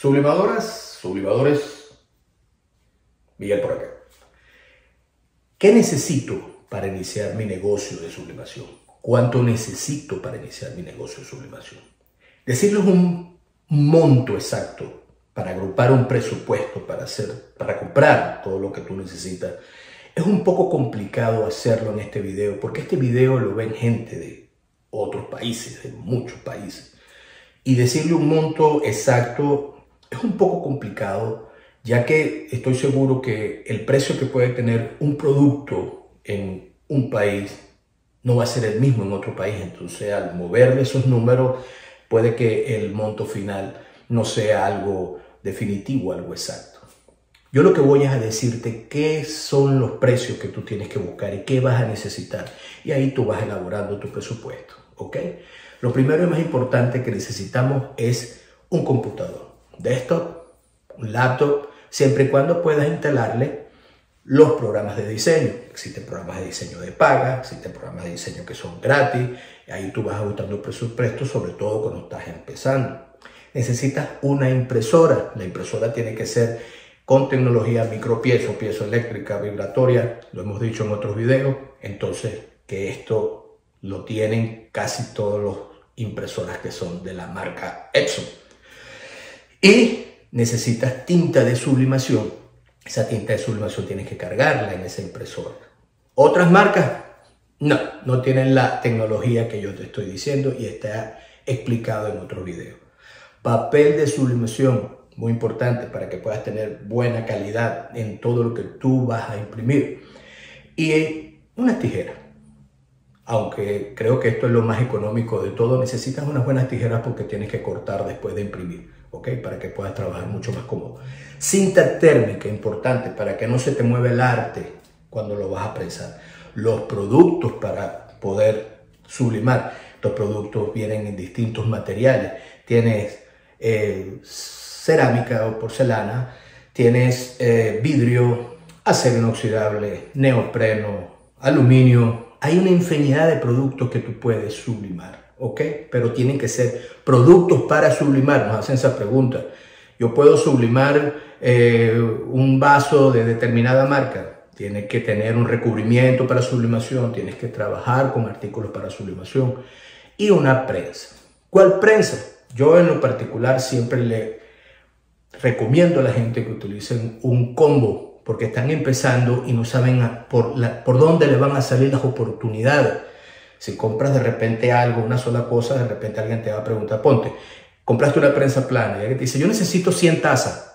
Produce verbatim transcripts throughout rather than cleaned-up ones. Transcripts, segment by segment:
Sublimadoras, sublimadores, Miguel por acá. ¿Qué necesito para iniciar mi negocio de sublimación? ¿Cuánto necesito para iniciar mi negocio de sublimación? Decirles un monto exacto para agrupar un presupuesto para, hacer, para comprar todo lo que tú necesitas es un poco complicado hacerlo en este video, porque este video lo ven gente de otros países, de muchos países. Y decirle un monto exacto es un poco complicado, ya que estoy seguro que el precio que puede tener un producto en un país no va a ser el mismo en otro país. Entonces, al moverle esos números, puede que el monto final no sea algo definitivo, algo exacto. Yo lo que voy es a decirte qué son los precios que tú tienes que buscar y qué vas a necesitar. Y ahí tú vas elaborando tu presupuesto, ¿ok? Lo primero y más importante que necesitamos es un computador, desktop, un laptop, siempre y cuando puedas instalarle los programas de diseño. Existen programas de diseño de paga, existen programas de diseño que son gratis. Y ahí tú vas ajustando el presupuesto, sobre todo cuando estás empezando. Necesitas una impresora. La impresora tiene que ser con tecnología micropiezo, piezo eléctrica, vibratoria. Lo hemos dicho en otros videos. Entonces, que esto lo tienen casi todos los impresoras que son de la marca Epson. Y necesitas tinta de sublimación. Esa tinta de sublimación tienes que cargarla en esa impresora. Otras marcas no, no tienen la tecnología que yo te estoy diciendo y está explicado en otro video. Papel de sublimación, muy importante para que puedas tener buena calidad en todo lo que tú vas a imprimir. Y unas tijeras. Aunque creo que esto es lo más económico de todo, necesitas unas buenas tijeras porque tienes que cortar después de imprimir, ¿ok? Para que puedas trabajar mucho más cómodo. Cinta térmica, importante, para que no se te mueva el arte cuando lo vas a prensar. Los productos para poder sublimar. Los productos vienen en distintos materiales. Tienes eh, cerámica o porcelana, tienes eh, vidrio, acero inoxidable, neopreno, aluminio. Hay una infinidad de productos que tú puedes sublimar, ¿ok? Pero tienen que ser productos para sublimar. Nos hacen esa pregunta. ¿Yo puedo sublimar eh, un vaso de determinada marca? Tienes que tener un recubrimiento para sublimación. Tienes que trabajar con artículos para sublimación. Y una prensa. ¿Cuál prensa? Yo en lo particular siempre le recomiendo a la gente que utilicen un combo, porque están empezando y no saben por, la, por dónde le van a salir las oportunidades. Si compras de repente algo, una sola cosa, de repente alguien te va a preguntar, ponte, compraste una prensa plana, y alguien te dice, yo necesito cien tazas.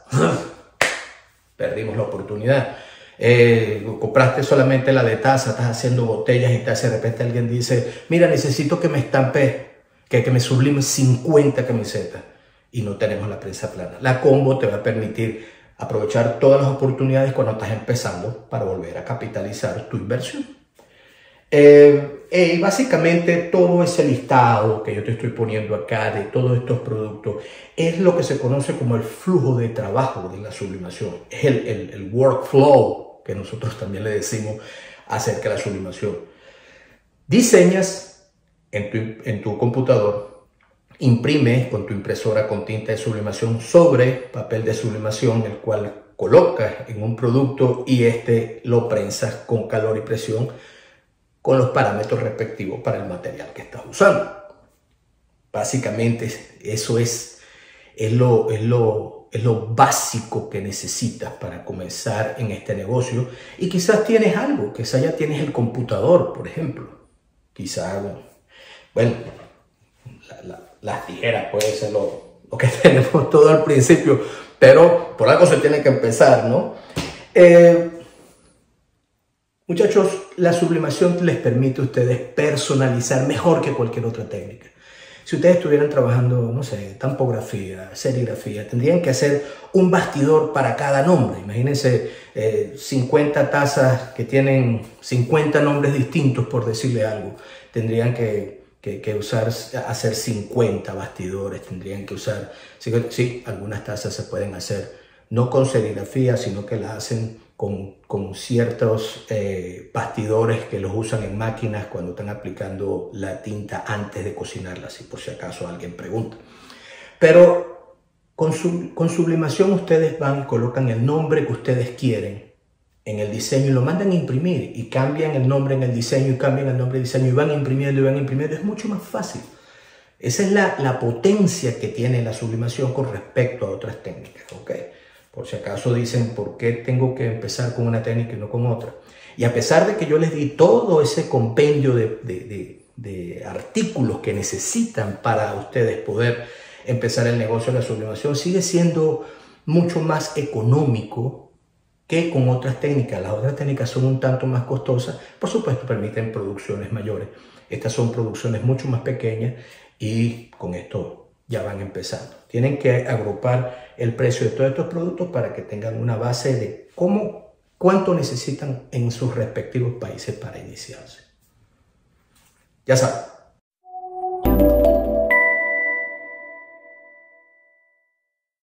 Perdimos la oportunidad. Eh, compraste solamente la de taza, estás haciendo botellas y tazas, de repente alguien dice, mira, necesito que me estampe, que, que me sublime cincuenta camisetas. Y no tenemos la prensa plana. La combo te va a permitir aprovechar todas las oportunidades cuando estás empezando para volver a capitalizar tu inversión. Eh, eh, básicamente todo ese listado que yo te estoy poniendo acá de todos estos productos es lo que se conoce como el flujo de trabajo de la sublimación. Es el, el, el workflow que nosotros también le decimos acerca de la sublimación. Diseñas en tu, en tu computador. Imprimes con tu impresora con tinta de sublimación sobre papel de sublimación, el cual colocas en un producto y este lo prensas con calor y presión con los parámetros respectivos para el material que estás usando. Básicamente eso es, es, lo, es, lo, es lo básico que necesitas para comenzar en este negocio. Y quizás tienes algo, quizás ya tienes el computador, por ejemplo. Quizás, bueno, la, la Las tijeras puede ser lo, lo que tenemos todo al principio, pero por algo se tiene que empezar, ¿no? Eh, muchachos, la sublimación les permite a ustedes personalizar mejor que cualquier otra técnica. Si ustedes estuvieran trabajando, no sé, tampografía, serigrafía, tendrían que hacer un bastidor para cada nombre. Imagínense eh, cincuenta tazas que tienen cincuenta nombres distintos, por decirle algo. Tendrían que... Que, que usar, hacer cincuenta bastidores, tendrían que usar, sí, sí, algunas tazas se pueden hacer, no con serigrafía, sino que las hacen con, con ciertos eh, bastidores que los usan en máquinas cuando están aplicando la tinta antes de cocinarla, si por si acaso alguien pregunta. Pero Con, sub, con sublimación ustedes van, colocan el nombre que ustedes quieren en el diseño y lo mandan a imprimir y cambian el nombre en el diseño y cambian el nombre del diseño y van imprimiendo y van imprimiendo. Es mucho más fácil. Esa es la, la potencia que tiene la sublimación con respecto a otras técnicas, ¿ok? Por si acaso dicen, ¿por qué tengo que empezar con una técnica y no con otra? Y a pesar de que yo les di todo ese compendio de, de, de, de artículos que necesitan para ustedes poder empezar el negocio de la sublimación, sigue siendo mucho más económico que con otras técnicas. Las otras técnicas son un tanto más costosas, por supuesto permiten producciones mayores. Estas son producciones mucho más pequeñas y con esto ya van empezando. Tienen que agrupar el precio de todos estos productos para que tengan una base de cómo cuánto necesitan en sus respectivos países para iniciarse. Ya saben.